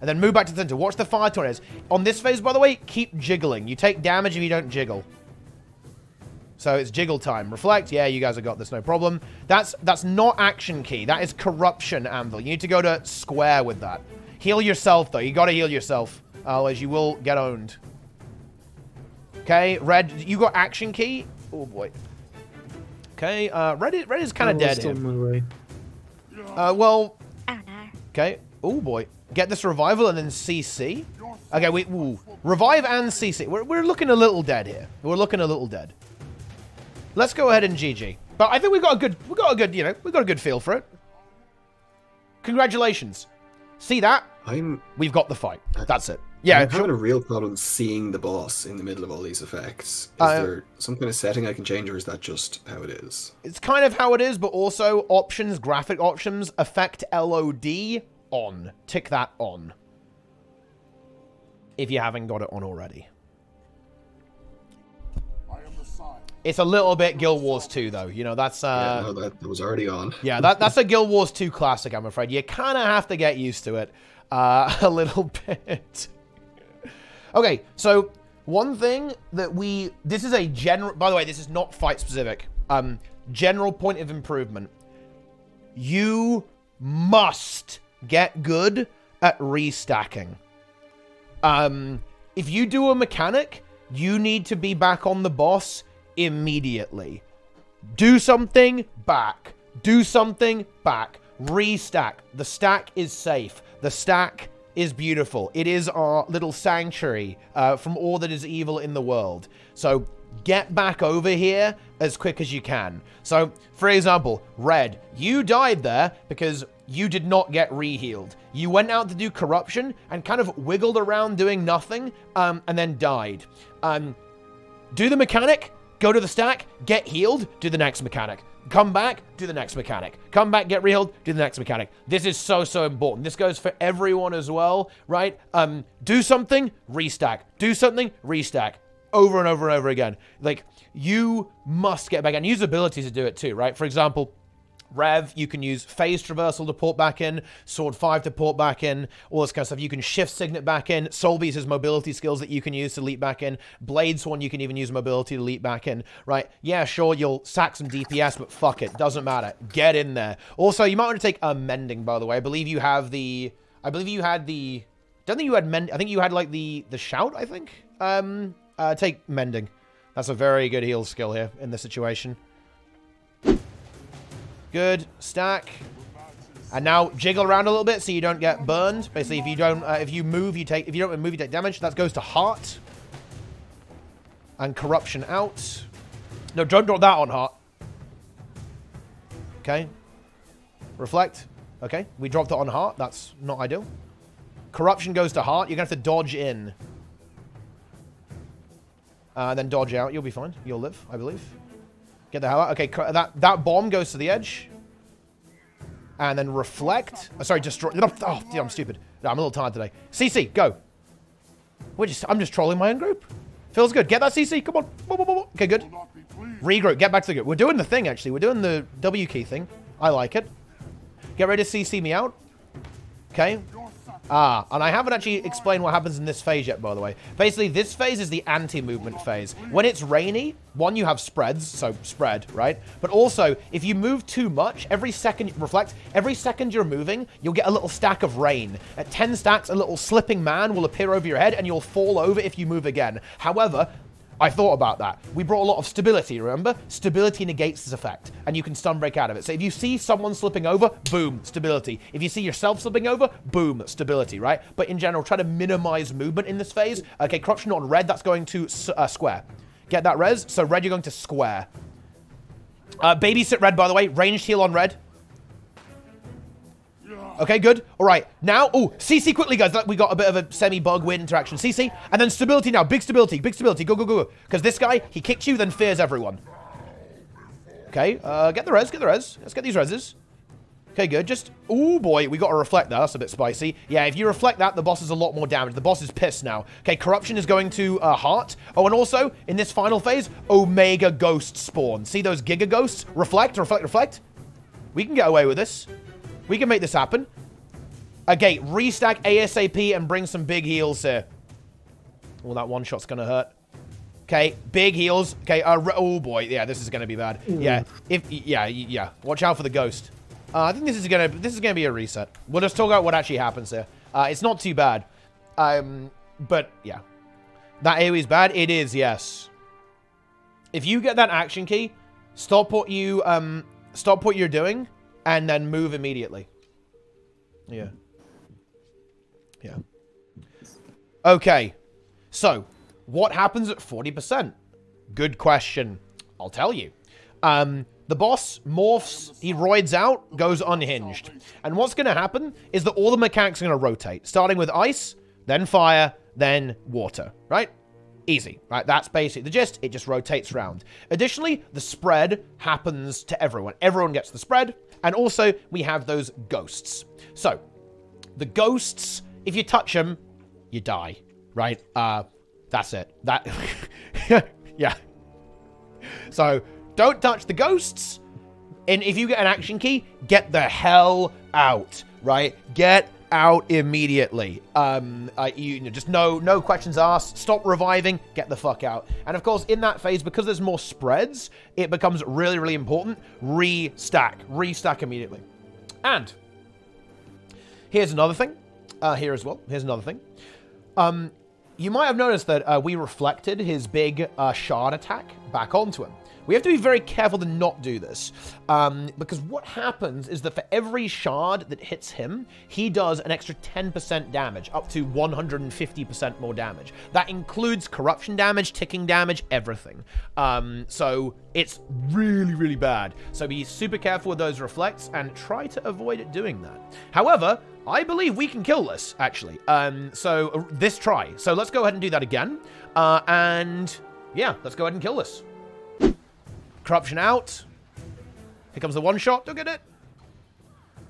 And then move back to the center, watch the fire tornadoes. On this phase, by the way, keep jiggling. You take damage if you don't jiggle. So it's jiggle time. Reflect. Yeah, you guys have got this. No problem. That's that's not action key. That is corruption anvil. You need to go to square with that. Heal yourself, though. You got to heal yourself. Otherwise, you will get owned. Okay, Red. You got action key. Oh, boy. Okay, uh, Red is, Red is kind of dead here. Uh, well... Oh, no. Okay. Oh, boy. Get this revival and then C C. Okay, we... Ooh. Revive and C C. We're, we're looking a little dead here. We're looking a little dead. Let's go ahead and G G. But I think we've got a good, we've got a good, you know, we've got a good feel for it. Congratulations. See that? I'm, we've got the fight. That's it. Yeah. I'm having a real problem seeing the boss in the middle of all these effects. Is uh, there some kind of setting I can change, or is that just how it is? It's kind of how it is, but also options, graphic options, effect L O D on. Tick that on. If you haven't got it on already. It's a little bit Guild Wars two, though. You know, that's... Uh, yeah, no, that was already on. yeah, that, that's a Guild Wars two classic, I'm afraid. You kind of have to get used to it uh, a little bit. Okay, so one thing that we... This is a general... By the way, this is not fight-specific. Um, general point of improvement. You must get good at restacking. Um, if you do a mechanic, you need to be back on the boss... immediately. Do something, back. Do something, back. Restack. The stack is safe. The stack is beautiful. It is our little sanctuary uh, from all that is evil in the world. So get back over here as quick as you can. So, for example, Red, you died there because you did not get re-healed. You went out to do corruption and kind of wiggled around doing nothing um, and then died. Um, do the mechanic. Go to the stack, get healed, do the next mechanic. Come back, do the next mechanic. Come back, get re-healed, do the next mechanic. This is so, so important. This goes for everyone as well, right? Um, do something, restack. Do something, restack. Over and over and over again. Like, you must get back and use abilities to do it too, right? For example... Rev, you can use phase traversal to port back in, sword five to port back in, all this kind of stuff. You can shift signet back in. Solbees has mobility skills that you can use to leap back in. Bladesworn, you can even use mobility to leap back in, right? Yeah, sure, you'll sack some D P S, but fuck it, doesn't matter. Get in there. Also, you might want to take a um, mending, by the way. I believe you have the, I believe you had the, don't think you had mend. I think you had like the the shout. I think. Um, uh, take mending. That's a very good heal skill here in this situation. Good. Stack. And now jiggle around a little bit so you don't get burned. Basically, if you don't, uh, if you move, you take, if you don't move, you take damage. That goes to heart. And corruption out. No, don't drop that on heart. Okay. Reflect. Okay, we dropped it on heart. That's not ideal. Corruption goes to heart. You're going to have to dodge in. Uh, then dodge out. You'll be fine. You'll live, I believe. Get the hell out. Okay, that, that bomb goes to the edge. And then reflect. Oh, sorry, destroy. Oh, dude, I'm stupid. No, I'm a little tired today. C C, go. We're just, I'm just trolling my own group. Feels good. Get that C C. Come on. Okay, good. Regroup. Get back to the group. We're doing the thing, actually. We're doing the W key thing. I like it. Get ready to C C me out. Okay. Ah, and I haven't actually explained what happens in this phase yet, by the way. Basically, this phase is the anti-movement phase. When it's rainy, one, you have spreads, so spread, right? But also, if you move too much, every second, reflect, every second you're moving, you'll get a little stack of rain. At ten stacks, a little slipping man will appear over your head, and you'll fall over if you move again. However, I thought about that. We brought a lot of stability, remember? Stability negates this effect, and you can stun break out of it. So if you see someone slipping over, boom, stability. If you see yourself slipping over, boom, stability, right? But in general, try to minimize movement in this phase. Okay, corruption on red, that's going to uh, square. Get that res, so red, you're going to square. Uh, babysit red, by the way, ranged heal on red. Okay, good. All right, now, oh, C C quickly, guys. We got a bit of a semi-bug win interaction. C C, and then stability now. Big stability, big stability. Go, go, go, go. Because this guy, he kicks you, then fears everyone. Okay, uh, get the res, get the res. Let's get these reses. Okay, good. Just, oh boy, we got to reflect that. That's a bit spicy. Yeah, if you reflect that, the boss is a lot more damage. The boss is pissed now. Okay, corruption is going to uh, heart. Oh, and also, in this final phase, Omega Ghost spawn. See those Giga Ghosts? Reflect, reflect, reflect. We can get away with this. We can make this happen. Okay, restack ASAP and bring some big heals here. Oh, that one shot's gonna hurt. Okay, big heals. Okay, uh, oh boy, yeah, this is gonna be bad. Yeah, if yeah yeah, watch out for the ghost. Uh, I think this is gonna this is gonna be a reset. We'll just talk about what actually happens here. Uh, it's not too bad, um, but yeah, that AoE is bad. It is, yes. If you get that action key, stop what you um stop what you're doing. And then move immediately. Yeah. Yeah. Okay. So, what happens at forty percent? Good question. I'll tell you. Um, the boss morphs, he roids out, goes unhinged. And what's going to happen is that all the mechanics are going to rotate. Starting with ice, then fire, then water. Right? Easy, right? That's basically the gist. It just rotates around. Additionally, the spread happens to everyone. Everyone gets the spread. And also, we have those ghosts. So, the ghosts, if you touch them, you die, right? Uh, that's it. That, yeah. So, don't touch the ghosts. And if you get an action key, get the hell out, right? Get out immediately. Um, uh, you, you know, just no, no questions asked. Stop reviving. Get the fuck out. And of course, in that phase, because there's more spreads, it becomes really, really important. Restack, restack immediately. And here's another thing. Uh, here as well. Here's another thing. Um, you might have noticed that uh, we reflected his big uh, shard attack back onto him. We have to be very careful to not do this, um, because what happens is that for every shard that hits him, he does an extra ten percent damage, up to one hundred fifty percent more damage. That includes corruption damage, ticking damage, everything. Um, so it's really, really bad. So be super careful with those reflects and try to avoid doing that. However, I believe we can kill this, actually. Um, so uh, this try. So let's go ahead and do that again. Uh, and yeah, let's go ahead and kill this. Corruption out. Here comes the one shot. Look at it.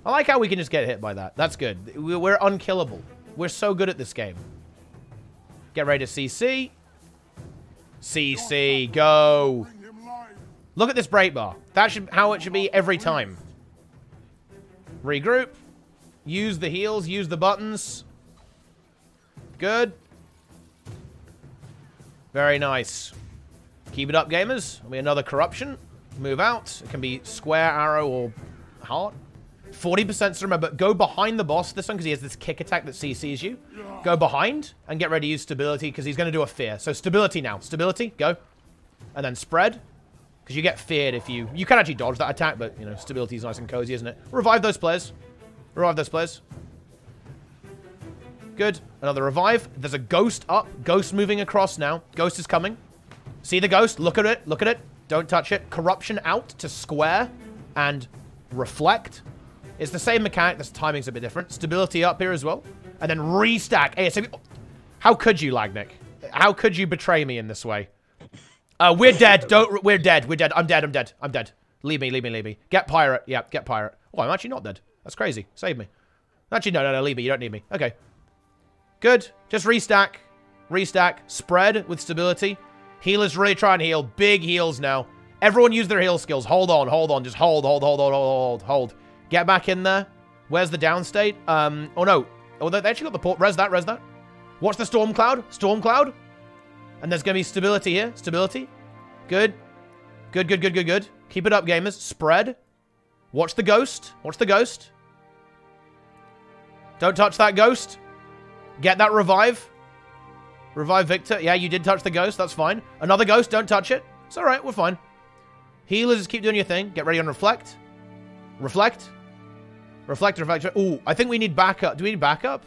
I like how we can just get hit by that. That's good. We're unkillable. We're so good at this game. Get ready to C C. C C, go. Look at this break bar. That's how it should be every time. Regroup. Use the heals. Use the buttons. Good. Very nice. Keep it up, gamers. It'll be another corruption. Move out. It can be square, arrow, or heart. forty percent to remember. Go behind the boss this one because he has this kick attack that C Cs you. Go behind and get ready to use stability because he's going to do a fear. So stability now. Stability. Go. And then spread because you get feared if you... You can actually dodge that attack, but, you know, stability is nice and cozy, isn't it? Revive those players. Revive those players. Good. Another revive. There's a ghost up. Ghost moving across now. Ghost is coming. See the ghost? Look at it. Look at it. Don't touch it. Corruption out to square and reflect. It's the same mechanic. This timing's a bit different. Stability up here as well. And then restack. A S A P. How could you, Lagnic? How could you betray me in this way? Uh, we're dead. Don't. We're dead. We're dead. I'm dead. I'm dead. I'm dead. Leave me. Leave me. Leave me. Get pirate. Yeah. Get pirate. Oh, I'm actually not dead. That's crazy. Save me. Actually, no, no, no. Leave me. You don't need me. Okay. Good. Just restack. Restack. Spread with stability. Healers really try and heal. Big heals now. Everyone use their heal skills. Hold on. Hold on. Just hold. Hold. Hold. Hold. Hold. Hold. Hold. Get back in there. Where's the downstate? Um. Oh no. Oh, they actually got the port. Res that. Res that. Watch the storm cloud. Storm cloud. And there's going to be stability here. Stability. Good. Good, good, good, good, good. Keep it up, gamers. Spread. Watch the ghost. Watch the ghost. Don't touch that ghost. Get that revive. Revive Victor. Yeah, you did touch the ghost. That's fine. Another ghost. Don't touch it. It's all right. We're fine. Healers, just keep doing your thing. Get ready on reflect. Reflect. Reflect, reflect. Ooh, I think we need backup. Do we need backup?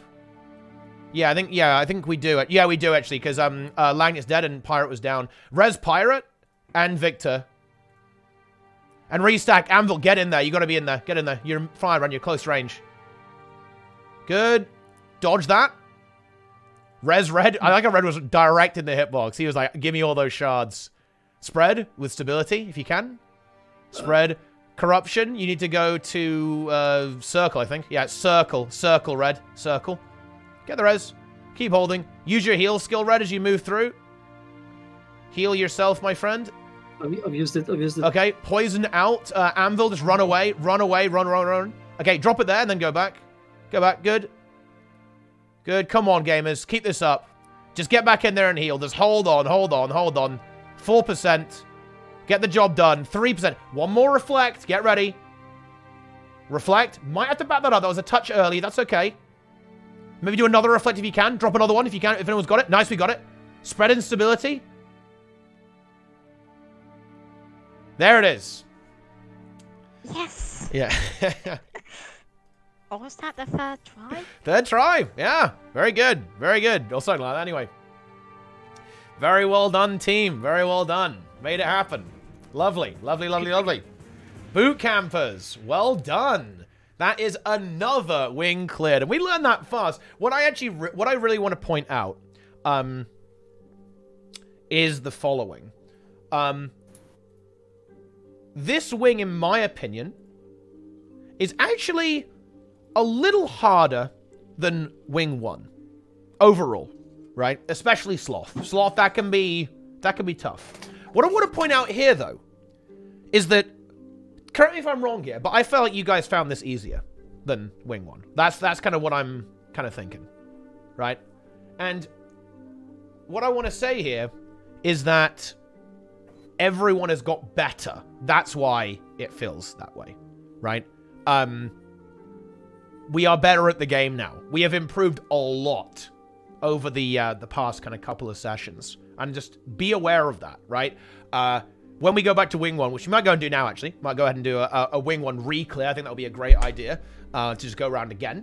Yeah, I think yeah, I think we do it. Yeah, we do actually, because um, uh, Lagnet's dead and Pirate was down. Res Pirate and Victor. And restack Anvil. Get in there. You got to be in there. Get in there. You're fire run. You're close range. Good. Dodge that. Res Red. I like how Red was direct in the hitbox. He was like, "Give me all those shards." Spread with stability if you can. Spread corruption. You need to go to uh, circle. I think. Yeah, circle. Circle Red. Circle. Get the res. Keep holding. Use your heal skill, Red, as you move through. Heal yourself, my friend. I've used it. I've used it. Okay. Poison out. Uh, Anvil, just run away. Run away. Run, run, run. Okay. Drop it there and then go back. Go back. Good. Good. Come on, gamers. Keep this up. Just get back in there and heal. Just hold on. Hold on. Hold on. four percent. Get the job done. three percent. One more reflect. Get ready. Reflect. Might have to back that up. That was a touch early. That's okay. Maybe do another reflect if you can. Drop another one if you can. If anyone's got it. Nice, we got it. Spread instability. There it is. Yes. Yeah. Or was that the third try? Third try. Yeah. Very good. Very good. Also like that anyway. Very well done, team. Very well done. Made it happen. Lovely. Lovely, lovely, lovely. Boot campers. Well done. That is another wing cleared, and we learned that fast. What I actually, re what I really want to point out, um, is the following. Um, this wing, in my opinion, is actually a little harder than wing one overall, right? Especially sloth. Sloth that can be that can be tough. What I want to point out here, though, is that. Correct me if I'm wrong here, but I felt like you guys found this easier than Wing One. That's that's kind of what I'm kind of thinking, right? And what I want to say here is that everyone has got better. That's why it feels that way, right? Um, we are better at the game now. We have improved a lot over the uh, the past kind of couple of sessions, and just be aware of that, right? Uh, When we go back to Wing One, which we might go and do now, actually. Might go ahead and do a, a Wing One re-clear. I think that'll be a great idea uh, to just go around again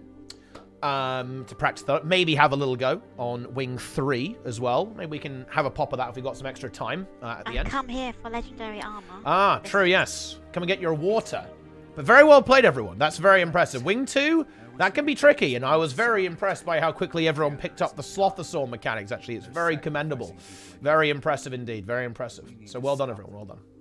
um, to practice that. Maybe have a little go on Wing Three as well. Maybe we can have a pop of that if we've got some extra time uh, at the and end. Come here for Legendary Armor. Ah, true, yes. Come and get your water. But very well played, everyone. That's very impressive. Wing Two, that can be tricky, and I was very impressed by how quickly everyone picked up the Slothasor mechanics, actually. It's very commendable. Very impressive indeed. Very impressive. So well done, everyone. Well done.